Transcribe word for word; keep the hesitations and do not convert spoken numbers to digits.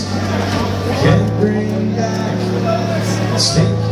can bring back mistakes.